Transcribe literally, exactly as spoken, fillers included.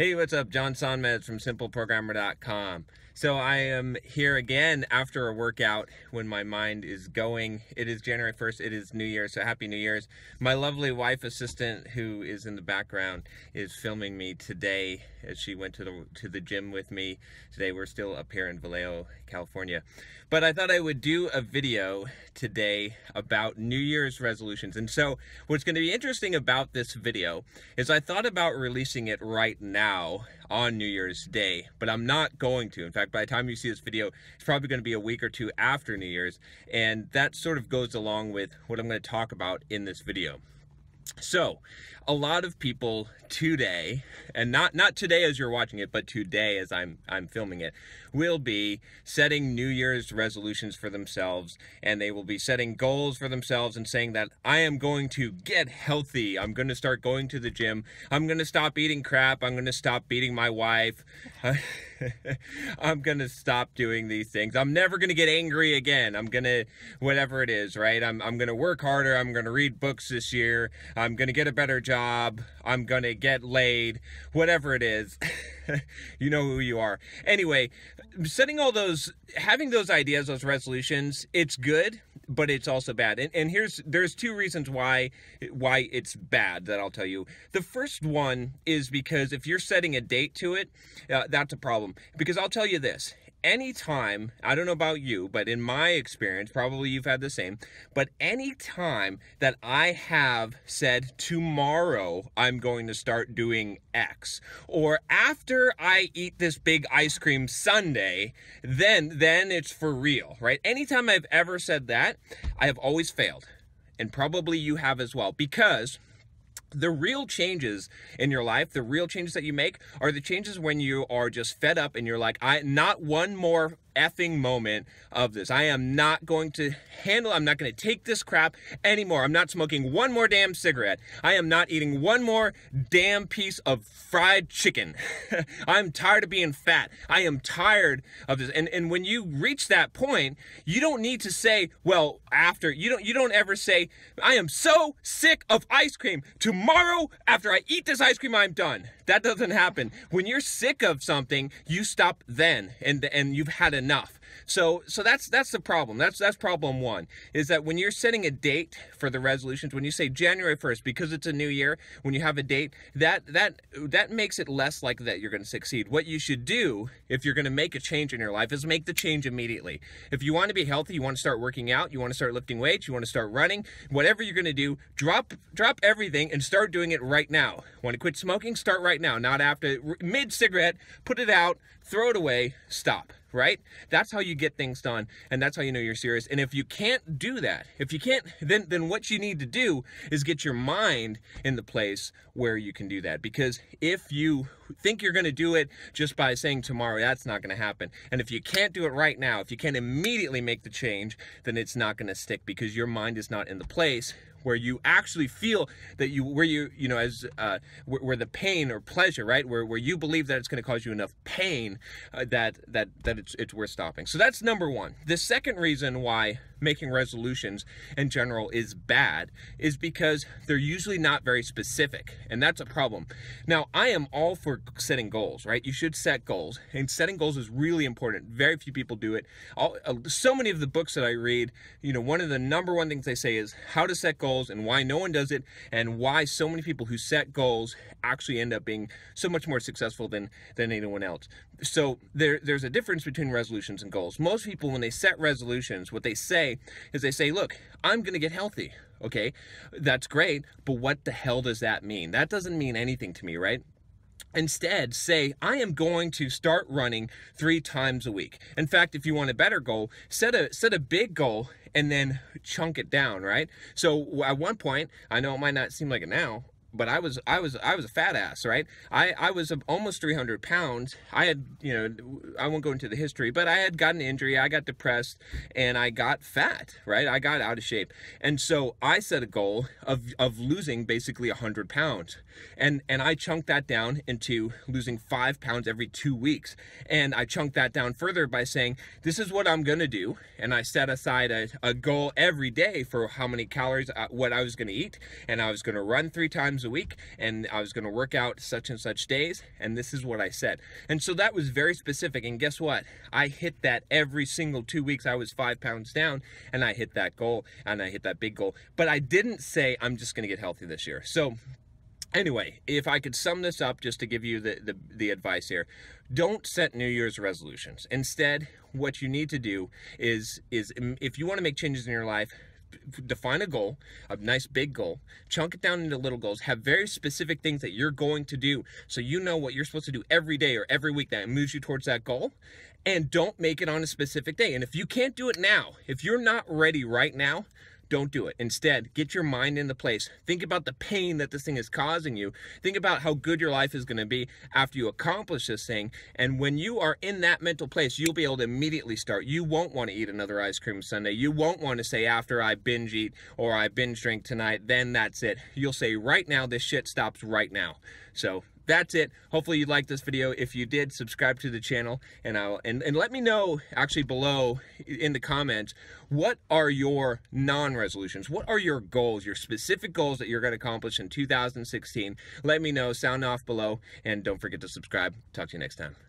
Hey, what's up? John Sonmez from simple programmer dot com. So I am here again after a workout when my mind is going. It is January first. It is New Year's, so Happy New Year's. My lovely wife assistant, who is in the background, is filming me today as she went to the, to the gym with me. Today we're still up here in Vallejo, California. But I thought I would do a video today about New Year's resolutions. And so what's going to be interesting about this video is I thought about releasing it right now. Now, on New Year's Day, but I'm not going to. In fact, by the time you see this video, it's probably going to be a week or two after New Year's, and that sort of goes along with what I'm going to talk about in this video. So, a lot of people today, and not not today as you're watching it, but today as I'm I'm filming it, will be setting New Year's resolutions for themselves, and they will be setting goals for themselves and saying that I am going to get healthy. I'm going to start going to the gym. I'm going to stop eating crap. I'm going to stop beating my wife. I'm going to stop doing these things. I'm never going to get angry again. I'm going to whatever it is, right? I'm I'm going to work harder. I'm going to read books this year. I'm going to get a better job, I'm going to get laid, whatever it is, you know who you are. Anyway, setting all those, having those ideas, those resolutions, it's good, but it's also bad. And, and here's, there's two reasons why, why it's bad that I'll tell you. The first one is because if you're setting a date to it, uh, that's a problem. Because I'll tell you this. Anytime, I don't know about you, but in my experience, probably you've had the same, but any time that I have said, tomorrow I'm going to start doing X, or after I eat this big ice cream sundae, then, then it's for real, right? Anytime I've ever said that, I have always failed, and probably you have as well, because the real changes in your life, the real changes that you make are the changes when you are just fed up and you're like, I not one more effing moment of this. I am not going to handle, I'm not going to take this crap anymore. I'm not smoking one more damn cigarette. I am not eating one more damn piece of fried chicken. I'm tired of being fat. I am tired of this. And, and when you reach that point, you don't need to say, well, after, you don't, you don't ever say, I am so sick of ice cream. Tomorrow Tomorrow, after I eat this ice cream, I'm done. That doesn't happen. When you're sick of something, you stop then, and and you've had enough. So so that's that's the problem. That's that's problem one, is that when you're setting a date for the resolutions, when you say January first, because it's a new year, when you have a date, that that that makes it less likely that you're going to succeed. What you should do if you're going to make a change in your life is make the change immediately. If you want to be healthy, you want to start working out, you want to start lifting weights, you want to start running, whatever you're going to do, drop drop everything and start doing it right now. Want to quit smoking? Start right now, not after, mid-cigarette, put it out, throw it away, stop, right? That's how you get things done, and that's how you know you're serious. And if you can't do that, if you can't, then, then what you need to do is get your mind in the place where you can do that. Because if you think you're going to do it just by saying tomorrow, that's not going to happen. And if you can't do it right now, if you can't immediately make the change, then it's not going to stick because your mind is not in the place where you actually feel that you, where you, you know, as, uh, where, where the pain or pleasure, right, where, where you believe that it's going to cause you enough pain uh, that, that, that it's, it's worth stopping. So that's number one. The second reason why making resolutions in general is bad is because they're usually not very specific, and that's a problem. Now, I am all for setting goals, right? You should set goals, and setting goals is really important. Very few people do it. All, uh, so many of the books that I read, you know, one of the number one things they say is how to set goals, and why no one does it, and why so many people who set goals actually end up being so much more successful than than anyone else. So there, there's a difference between resolutions and goals. Most people, when they set resolutions, what they say is they say, look, I'm going to get healthy. Okay, that's great, but what the hell does that mean? That doesn't mean anything to me, right? Instead, say, I am going to start running three times a week. In fact, if you want a better goal, set a set a big goal and then chunk it down, right? So at one point, I know it might not seem like it now, but I was I was I was a fat ass, right? I I was almost three hundred pounds. I had, you know, I won't go into the history, but I had gotten an injury, I got depressed, and I got fat, right? I got out of shape. And so I set a goal of of losing basically one hundred pounds. And and I chunked that down into losing five pounds every two weeks. And I chunked that down further by saying, this is what I'm going to do, and I set aside a a goal every day for how many calories I, what I was going to eat, and I was going to run three times times a week, and I was going to work out such and such days, and this is what I said. And so that was very specific, and guess what? I hit that every single two weeks. I was five pounds down, and I hit that goal, and I hit that big goal. But I didn't say, I'm just going to get healthy this year. So anyway, if I could sum this up just to give you the, the, the advice here, don't set New Year's resolutions. Instead, what you need to do is, is if you want to make changes in your life, define a goal, a nice big goal, chunk it down into little goals, have very specific things that you're going to do so you know what you're supposed to do every day or every week that moves you towards that goal, and don't make it on a specific day. And if you can't do it now, if you're not ready right now, don't do it. Instead, get your mind in the place. Think about the pain that this thing is causing you. Think about how good your life is going to be after you accomplish this thing. And when you are in that mental place, you'll be able to immediately start. You won't want to eat another ice cream sundae. You won't want to say, after I binge eat or I binge drink tonight, then that's it. You'll say, right now, this shit stops right now. So that's it. Hopefully you liked this video. If you did, subscribe to the channel, and I'll and, and let me know actually below in the comments, what are your non-resolutions? What are your goals, your specific goals that you're going to accomplish in two thousand sixteen? Let me know. Sound off below, and don't forget to subscribe. Talk to you next time.